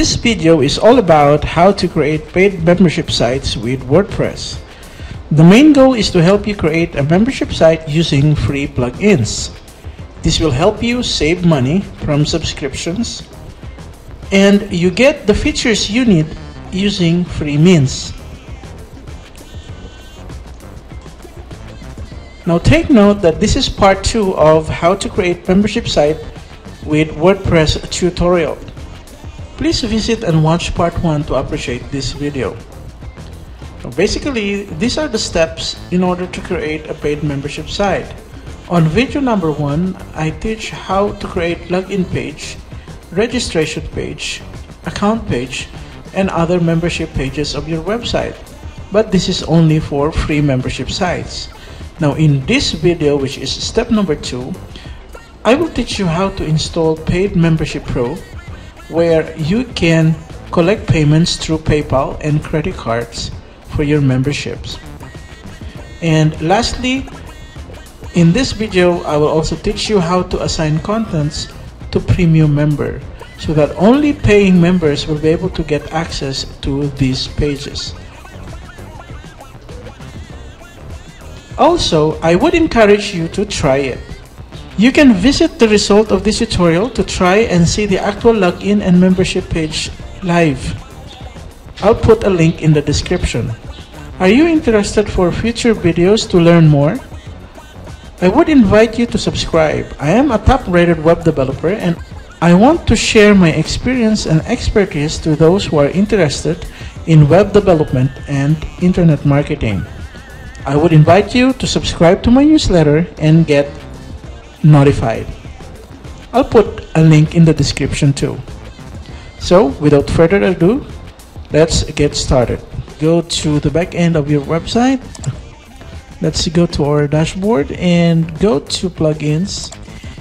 This video is all about how to create paid membership sites with WordPress. The main goal is to help you create a membership site using free plugins. This will help you save money from subscriptions, and you get the features you need using free means. Now take note that this is part 2 of how to create membership site with WordPress tutorial. Please visit and watch part 1 to appreciate this video. Now basically, these are the steps in order to create a paid membership site. On video number 1, I teach how to create login page, registration page, account page, and other membership pages of your website. But this is only for free membership sites. Now in this video, which is step number 2, I will teach you how to install Paid Membership Pro, where you can collect payments through PayPal and credit cards for your memberships. And lastly, in this video, I will also teach you how to assign contents to premium member, so that only paying members will be able to get access to these pages. Also, I would encourage you to try it. You can visit the result of this tutorial to try and see the actual login and membership page live. I'll put a link in the description. Are you interested for future videos to learn more? I would invite you to subscribe. I am a top-rated web developer and I want to share my experience and expertise to those who are interested in web development and internet marketing. I would invite you to subscribe to my newsletter and get notified. I'll put a link in the description too. So without further ado, let's get started. Go to the back end of your website. Let's go to our dashboard and go to plugins.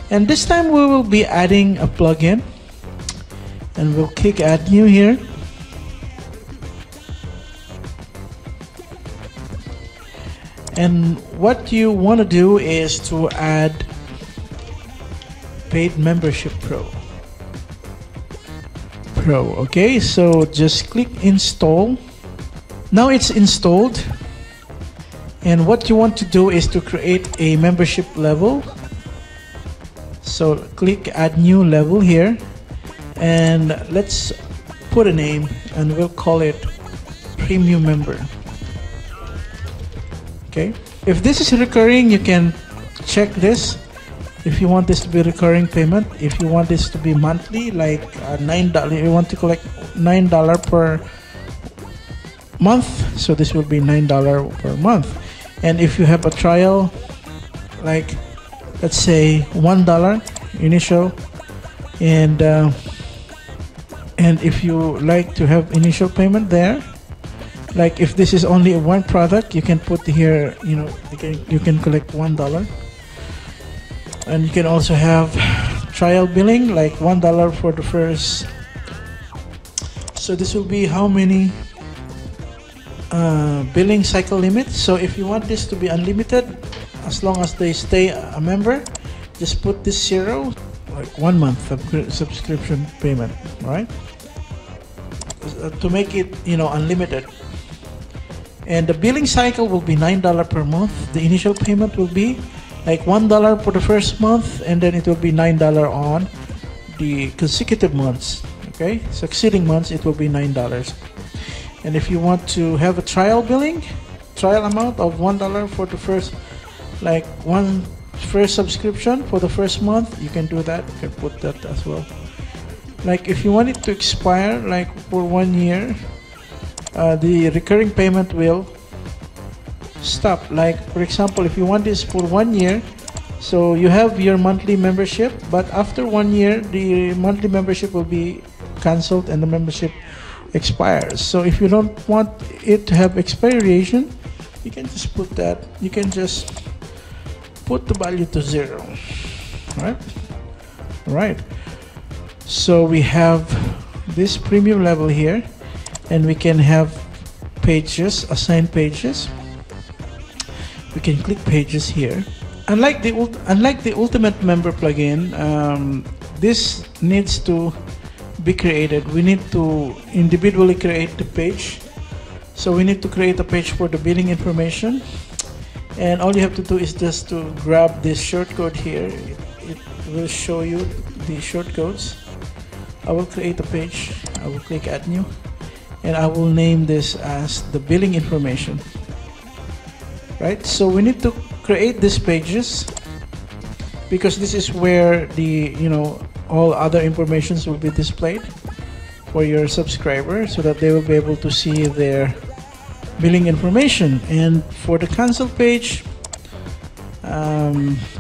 And this time we will be adding a plugin. And we'll click add new here. And what you want to do is to add Paid Membership Pro. Okay, so just click install. Now it's installed. And what you want to do is to create a membership level. So click add new level here. And let's put a name and we'll call it premium member. Okay. If this is recurring, you can check this. If you want this to be recurring payment, if you want this to be monthly, like $9, you want to collect $9 per month, so this will be $9 per month. And if you have a trial, like let's say $1 initial, and if you like to have initial payment there. Like if this is only one product, you can put here, you know, you can collect $1. And you can also have trial billing, like $1 for the first. So this will be how many billing cycle limits. So if you want this to be unlimited, as long as they stay a member, just put this 0, like 1 month of subscription payment, right? To make it, you know, unlimited. And the billing cycle will be $9 per month. The initial payment will be like $1 for the first month, and then it will be $9 on the consecutive months. Okay, succeeding months it will be $9. And if you want to have a trial billing, trial amount of $1 for the first, like first subscription for the first month, you can do that. You can put that as well. Like if you want it to expire, like for 1 year, the recurring payment will stop. Like for example, if you want this for 1 year, so you have your monthly membership, but after 1 year the monthly membership will be cancelled and the membership expires. So if you don't want it to have expiration, you can just put that, you can just put the value to 0. All right. So we have this premium level here, and we can have pages, assign pages. We can click pages here. Unlike the Ultimate Member plugin, this needs to be created, we need to individually create the page. So we need to create a page for the billing information, and all you have to do is just to grab this shortcode here. It will show you the shortcodes. I will create a page. I will click add new, and I will name this as the billing information. Right, so we need to create these pages because this is where the, you know, all other informations will be displayed for your subscriber, so that they will be able to see their billing information. And for the cancel page,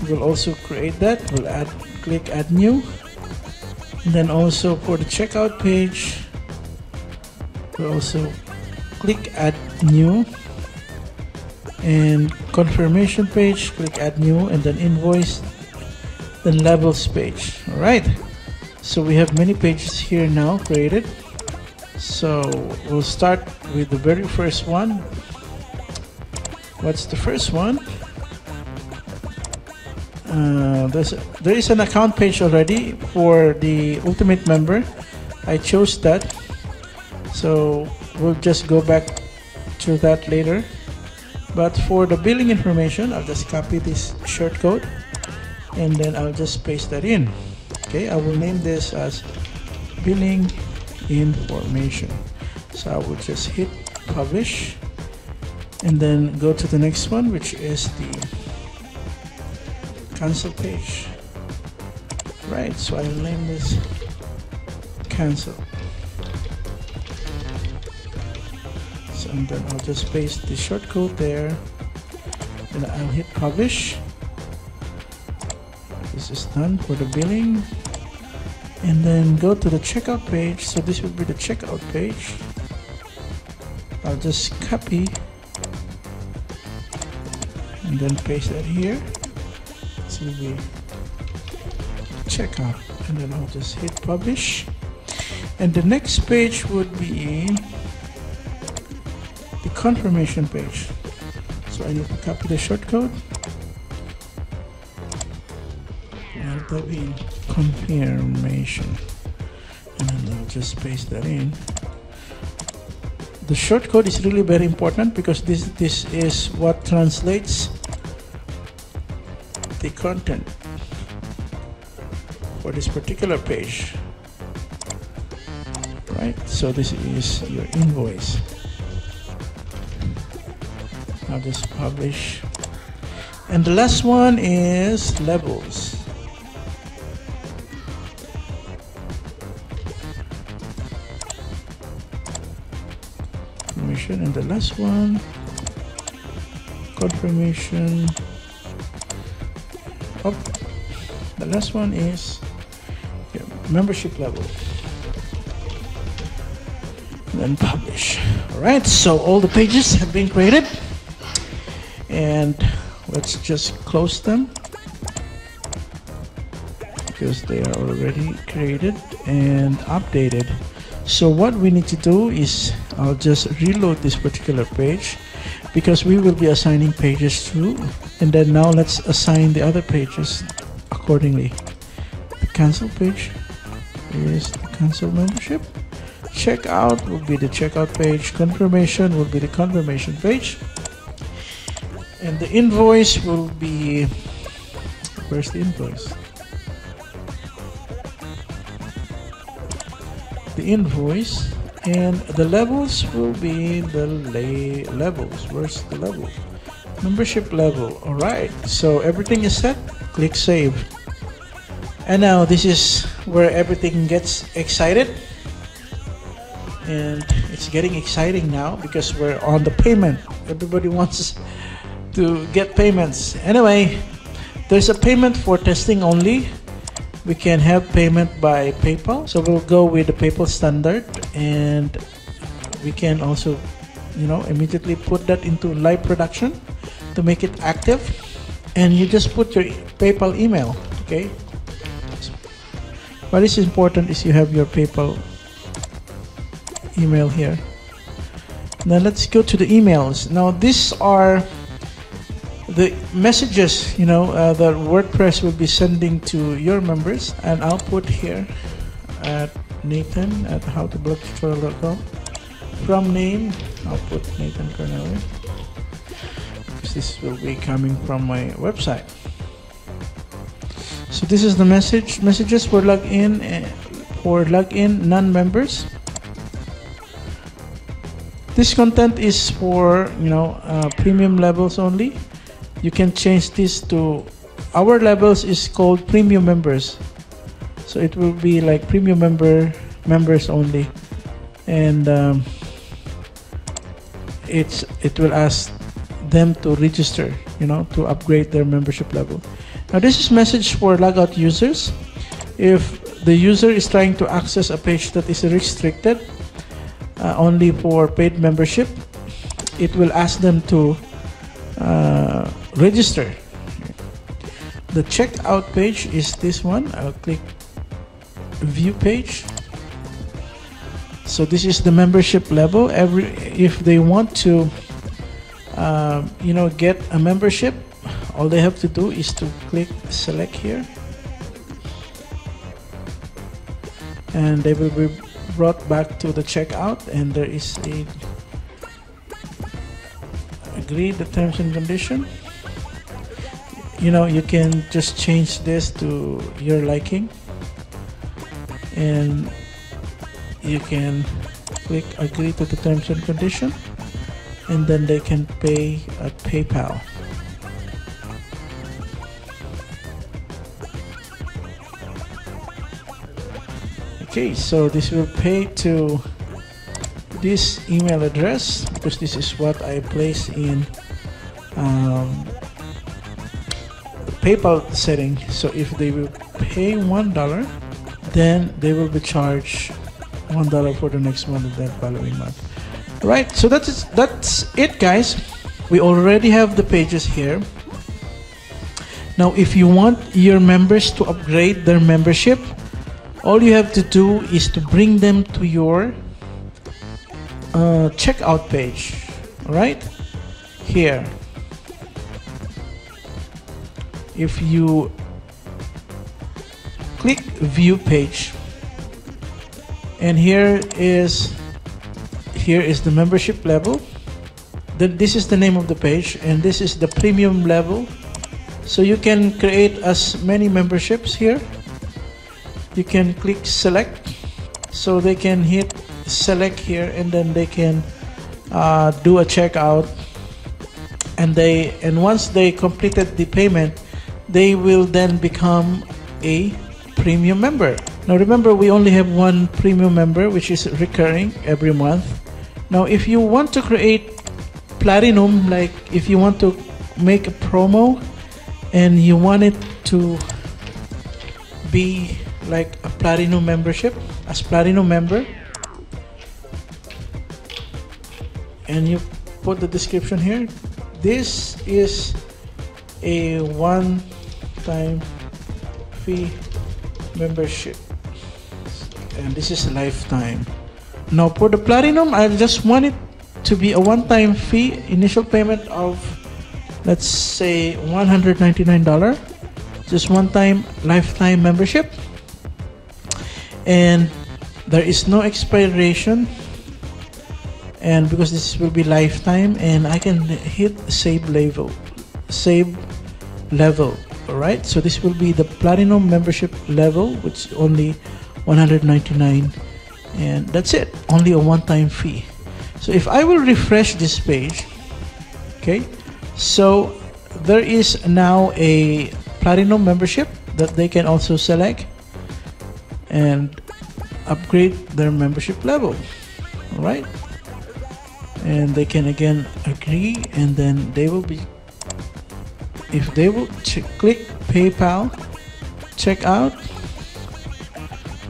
we'll also create that. We'll click add new. And then also for the checkout page, we'll also click add new. And confirmation page, click add new, and then invoice, then levels page. All right, so we have many pages here now created. So we'll start with the very first one. What's the first one? There is an account page already for the Ultimate Member. I chose that, so we'll just go back to that later. But for the billing information, I'll just copy this shortcode, and then I'll just paste that in. Okay, I will name this as billing information. So I will just hit publish, and then go to the next one, which is the cancel page. Right, so I will name this cancel. And then I'll just paste the shortcode there, and I'll hit publish. This is done for the billing, and then go to the checkout page. So this will be the checkout page. I'll just copy and then paste that here. This will be checkout, and then I'll just hit publish. And the next page would be the confirmation page. So I need to copy the shortcode and that in confirmation, and then I'll just paste that in. The shortcode is really very important because this is what translates the content for this particular page. Right, so this is your invoice. I'll just publish. And the last one is levels. Confirmation, and the last one, confirmation. Oh, the last one is membership level. And then publish. All right, so all the pages have been created. And let's just close them because they are already created and updated. So what we need to do is I'll just reload this particular page because we will be assigning pages to, and then now let's assign the other pages accordingly. The cancel page is the cancel membership. Checkout will be the checkout page. Confirmation will be the confirmation page. And the invoice will be, where's the invoice? The invoice, and the levels will be the levels. Where's the level? Membership level. All right, so everything is set. Click save. And now this is where everything gets excited. And it's getting exciting now because we're on the payment. Everybody wants to get payments. Anyway, there's a payment for testing only. We can have payment by PayPal, so we'll go with the PayPal standard, and we can also, you know, immediately put that into live production to make it active. And you just put your PayPal email. Okay, what is important is you have your PayPal email here. Now let's go to the emails. Now these are the messages, you know, that WordPress will be sending to your members, and I'll put here at Nathan at howtoblogtutorial.com. From name, I'll put Nathan Cornelius, because this will be coming from my website. So this is the messages for login non-members. This content is for premium levels only. You can change this to our levels is called premium members, so it will be like premium members only, and it will ask them to register, to upgrade their membership level. Now this is message for logout users. If the user is trying to access a page that is restricted only for paid membership, it will ask them to register. The checkout page is this one. I'll click view page. So this is the membership level. If they want to get a membership, all they have to do is to click select here, and they will be brought back to the checkout, and there is a agree the terms and condition. You can just change this to your liking, and you can click agree to the terms and condition, and then they can pay at PayPal. Okay, so this will pay to this email address, because this is what I place in PayPal setting. So if they will pay $1, then they will be charged $1 for the next month and the following month. Right, so that's it guys. We already have the pages here. Now if you want your members to upgrade their membership, all you have to do is to bring them to your checkout page right here. If you click view page, and here is the membership level. Then this is the name of the page, and this is the premium level. So you can create as many memberships here. You can click select, so they can hit select here, and then they can do a checkout, and once they completed the payment, they will then become a premium member. Now remember, we only have one premium member, which is recurring every month. Now if you want to create platinum, like if you want to make a promo and you want it to be like a platinum membership, as platinum member, and you put the description here, this is a one-time fee membership, and this is a lifetime. Now for the platinum, I just want it to be a one-time fee, initial payment of let's say $199, just one-time lifetime membership, and there is no expiration, and because this will be lifetime, and I can hit save level. All right, so this will be the platinum membership level, which is only $199, and that's it, only a one-time fee. So if I will refresh this page, okay, so there is now a platinum membership that they can also select and upgrade their membership level. All right, and they can again agree, and then they will be, if they will click PayPal checkout,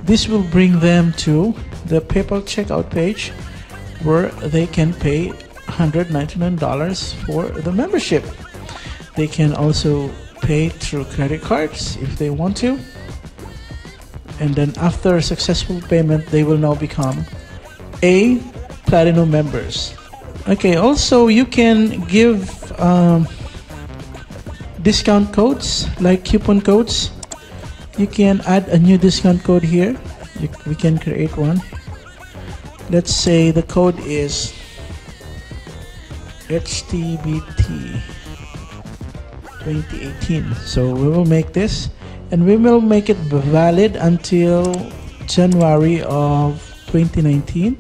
this will bring them to the PayPal checkout page where they can pay $199 for the membership. They can also pay through credit cards if they want to, and then after a successful payment, they will now become a platinum members. Okay, also you can give discount codes, like coupon codes. You can add a new discount code here, we can create one. Let's say the code is HTBT 2018. So we will make this, and we will make it valid until January of 2019.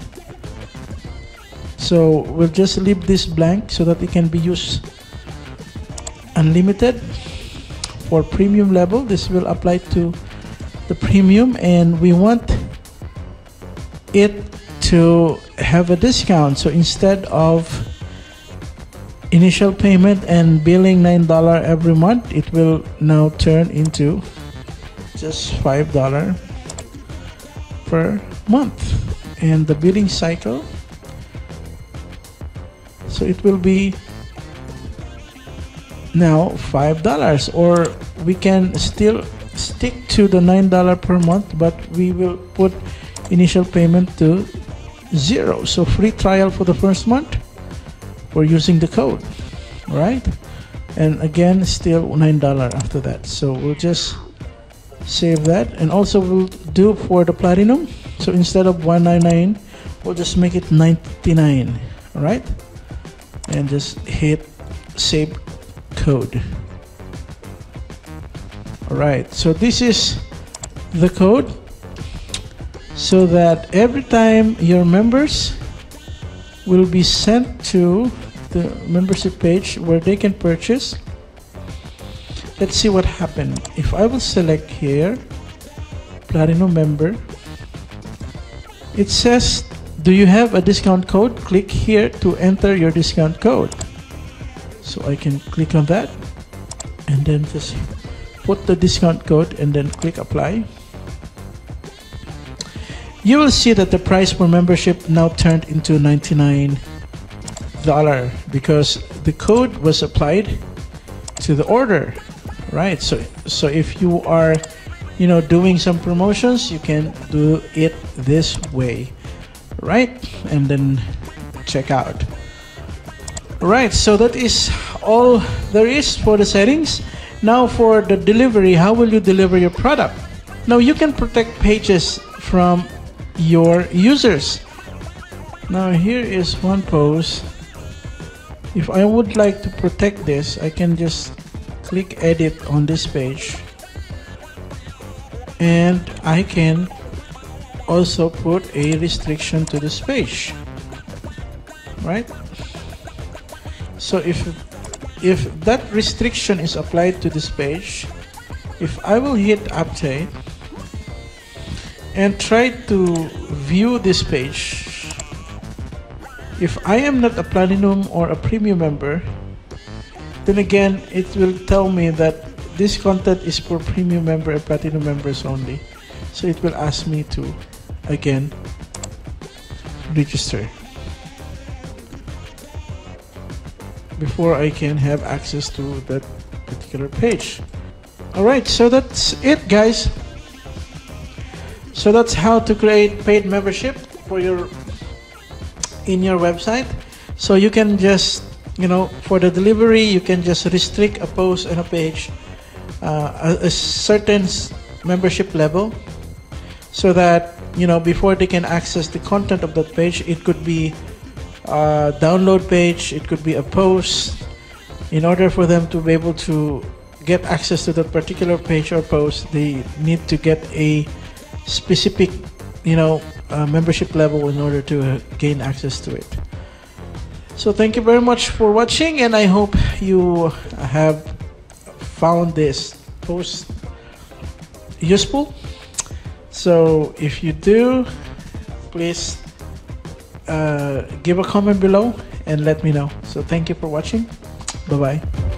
So we'll just leave this blank so that it can be used unlimited. For premium level, this will apply to the premium, and we want it to have a discount. So instead of initial payment and billing $9 every month, it will now turn into just $5 per month, and the billing cycle, so it will be now $5, or we can still stick to the $9 per month, but we will put initial payment to 0. So free trial for the first month for using the code, right? And again, still $9 after that. So we'll just save that, and also we'll do for the platinum. So instead of $199, we'll just make it $99, all right? And just hit save code. Alright, so this is the code, so that every time your members will be sent to the membership page where they can purchase. Let's see what happened. If I will select here Platinum member, it says, do you have a discount code? Click here to enter your discount code. So I can click on that and then just put the discount code and then click apply. You will see that the price per membership now turned into $99 because the code was applied to the order, right? So if you are, you know, doing some promotions, you can do it this way, right? And then check out. Right, so that is all there is for the settings. Now for the delivery, how will you deliver your product? Now you can protect pages from your users. Now here is one post. If I would like to protect this, I can just click edit on this page, and I can also put a restriction to this page, right? So if that restriction is applied to this page, if I will hit update and try to view this page, if I am not a platinum or a premium member, then again it will tell me that this content is for premium member and platinum members only. So it will ask me to again register before I can have access to that particular page. Alright, so that's it, guys. So that's how to create paid membership for your your website. So you can just, you know, for the delivery, you can just restrict a post and a page a certain membership level, so that, you know, before they can access the content of that page, it could be a download page, it could be a post, in order for them to be able to get access to that particular page or post, they need to get a specific, you know, membership level in order to gain access to it. So thank you very much for watching, and I hope you have found this post useful. So if you do, please give a comment below and let me know. So thank you for watching. Bye-bye.